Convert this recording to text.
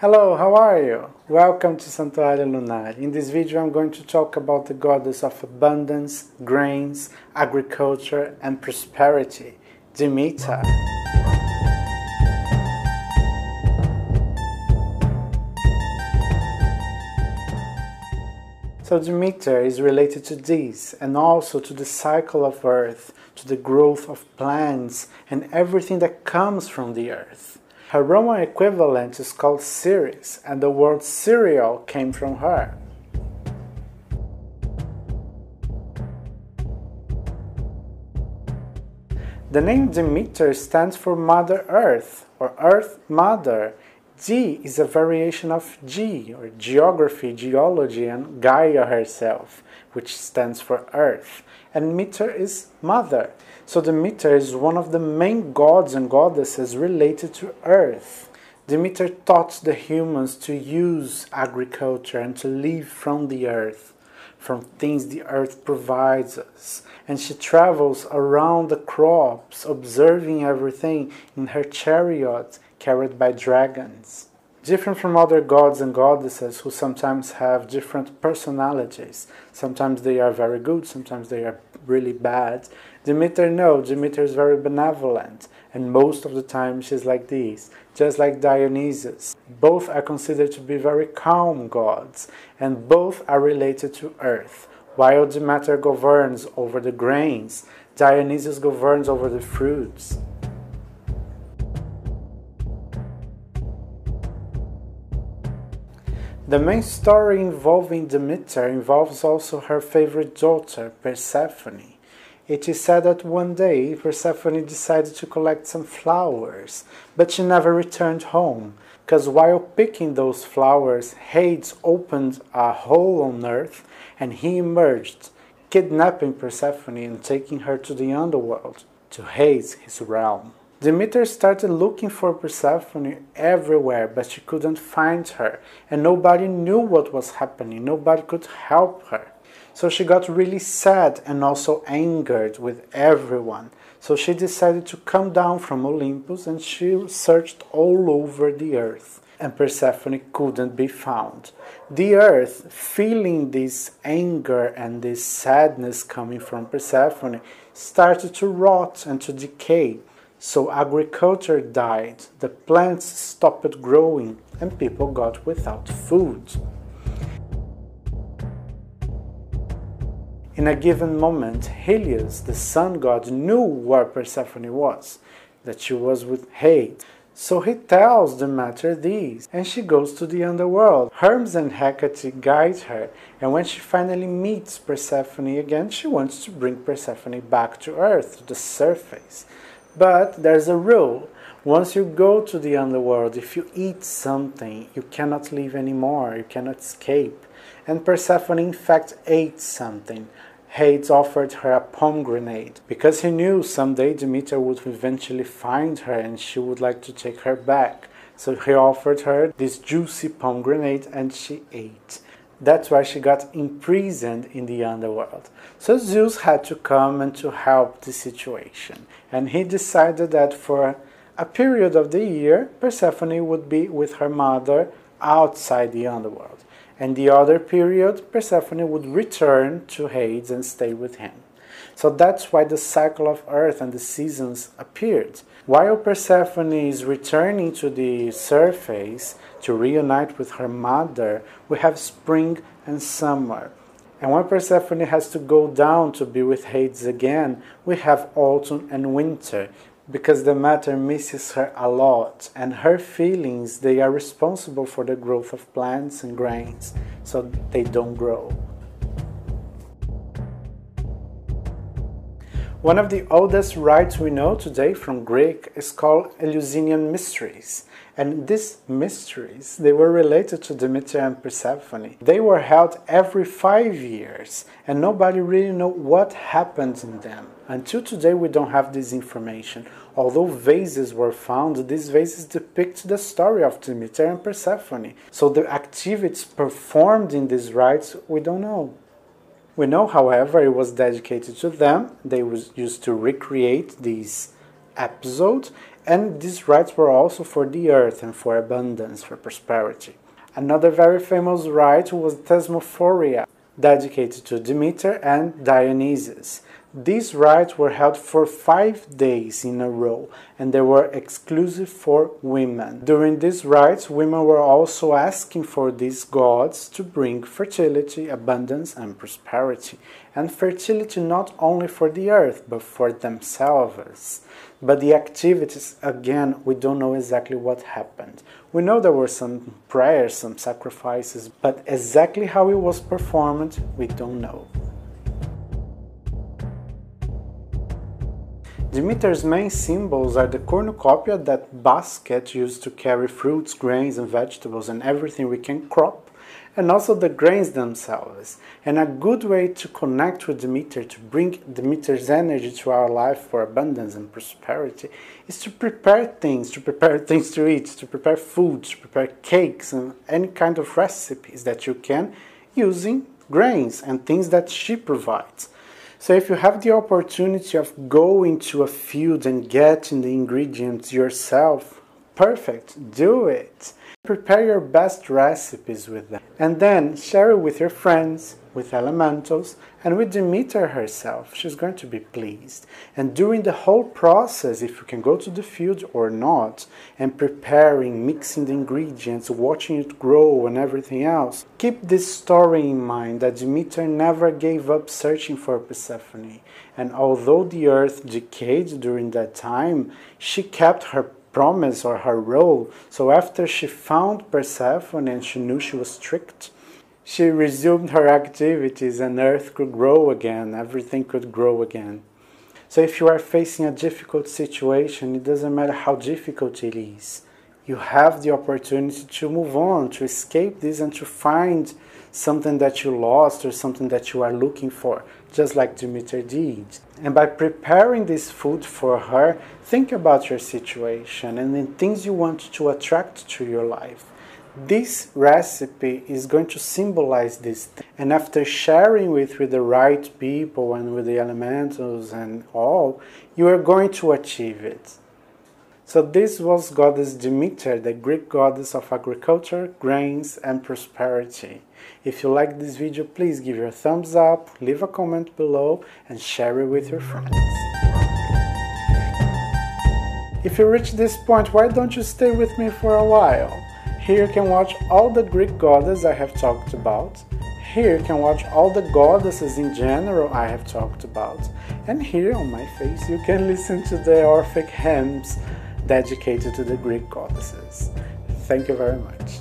Hello, how are you? Welcome to Santuário Lunar. In this video I'm going to talk about the goddess of abundance, grains, agriculture and prosperity, Demeter. So Demeter is related to this and also to the cycle of earth, to the growth of plants and everything that comes from the earth. Her Roman equivalent is called Ceres, and the word cereal came from her. The name Demeter stands for Mother Earth, or Earth Mother. D is a variation of G, or geography, geology, and Gaia herself, which stands for Earth, and Meter is Mother. So Demeter is one of the main gods and goddesses related to earth. Demeter taught the humans to use agriculture and to live from the earth, from things the earth provides us. And she travels around the crops, observing everything in her chariot carried by dragons. Different from other gods and goddesses who sometimes have different personalities, sometimes they are very good, sometimes they are really bad, Demeter, no, Demeter is very benevolent, and most of the time she's like this, just like Dionysus. Both are considered to be very calm gods, and both are related to earth. While Demeter governs over the grains, Dionysus governs over the fruits. The main story involving Demeter involves also her favorite daughter, Persephone. It is said that one day Persephone decided to collect some flowers, but she never returned home, because while picking those flowers, Hades opened a hole on earth and he emerged, kidnapping Persephone and taking her to the underworld, to Hades, his realm. Demeter started looking for Persephone everywhere, but she couldn't find her, and nobody knew what was happening, nobody could help her. So she got really sad and also angered with everyone. So she decided to come down from Olympus and she searched all over the earth, and Persephone couldn't be found. The earth, feeling this anger and this sadness coming from Persephone, started to rot and to decay. So agriculture died, the plants stopped growing, and people got without food. In a given moment, Helios, the sun god, knew where Persephone was, that she was with Hades. So he tells Demeter this, and she goes to the underworld. Hermes and Hecate guide her, and when she finally meets Persephone again, she wants to bring Persephone back to earth, to the surface. But there's a rule. Once you go to the underworld, if you eat something, you cannot leave anymore, you cannot escape. And Persephone in fact ate something. Hades offered her a pomegranate, because he knew someday Demeter would eventually find her and she would like to take her back. So he offered her this juicy pomegranate and she ate. That's why she got imprisoned in the underworld. So Zeus had to come and to help the situation. And he decided that for a period of the year, Persephone would be with her mother outside the underworld. And the other period, Persephone would return to Hades and stay with him. So that's why the cycle of earth and the seasons appeared. While Persephone is returning to the surface to reunite with her mother, we have spring and summer. And when Persephone has to go down to be with Hades again, we have autumn and winter, because Demeter misses her a lot, and her feelings, they are responsible for the growth of plants and grains, so they don't grow. One of the oldest rites we know today from Greek is called Eleusinian Mysteries. And these mysteries, they were related to Demeter and Persephone. They were held every 5 years, and nobody really knew what happened in them. Until today we don't have this information. Although vases were found, these vases depict the story of Demeter and Persephone. So the activities performed in these rites, we don't know. We know, however, it was dedicated to them. They used to recreate this episode, And these rites were also for the earth and for abundance, for prosperity. Another very famous rite was Thesmophoria, dedicated to Demeter and Dionysus. These rites were held for 5 days in a row, and they were exclusive for women. During these rites, women were also asking for these gods to bring fertility, abundance, and prosperity. And fertility not only for the earth, but for themselves. But the activities, again, we don't know exactly what happened. We know there were some prayers, some sacrifices, but exactly how it was performed, we don't know. Demeter's main symbols are the cornucopia, that basket used to carry fruits, grains and vegetables and everything we can crop, and also the grains themselves. And a good way to connect with Demeter, to bring Demeter's energy to our life for abundance and prosperity, is to prepare things to eat, to prepare food, to prepare cakes and any kind of recipes that you can, using grains and things that she provides. So if you have the opportunity of going to a field and getting the ingredients yourself, perfect, do it. Prepare your best recipes with them. And then share it with your friends, with elementals, and with Demeter herself. She's going to be pleased. And during the whole process, if you can go to the field or not, and preparing, mixing the ingredients, watching it grow and everything else, keep this story in mind that Demeter never gave up searching for Persephone. And although the earth decayed during that time, she kept her promise or her role. So after she found Persephone and she knew she was tricked, she resumed her activities and earth could grow again, everything could grow again. So if you are facing a difficult situation, it doesn't matter how difficult it is, you have the opportunity to move on, to escape this and to find something that you lost or something that you are looking for, just like Demeter did. And by preparing this food for her, think about your situation and the things you want to attract to your life. This recipe is going to symbolize this thing. And after sharing with the right people and with the elementals and all, you are going to achieve it. So this was goddess Demeter, the Greek goddess of agriculture, grains and prosperity. If you like this video, please give your thumbs up, leave a comment below and share it with your friends. If you reach this point, why don't you stay with me for a while? Here you can watch all the Greek goddesses I have talked about. Here you can watch all the goddesses in general I have talked about. And here on my face you can listen to the Orphic hymns dedicated to the Greek goddesses. Thank you very much.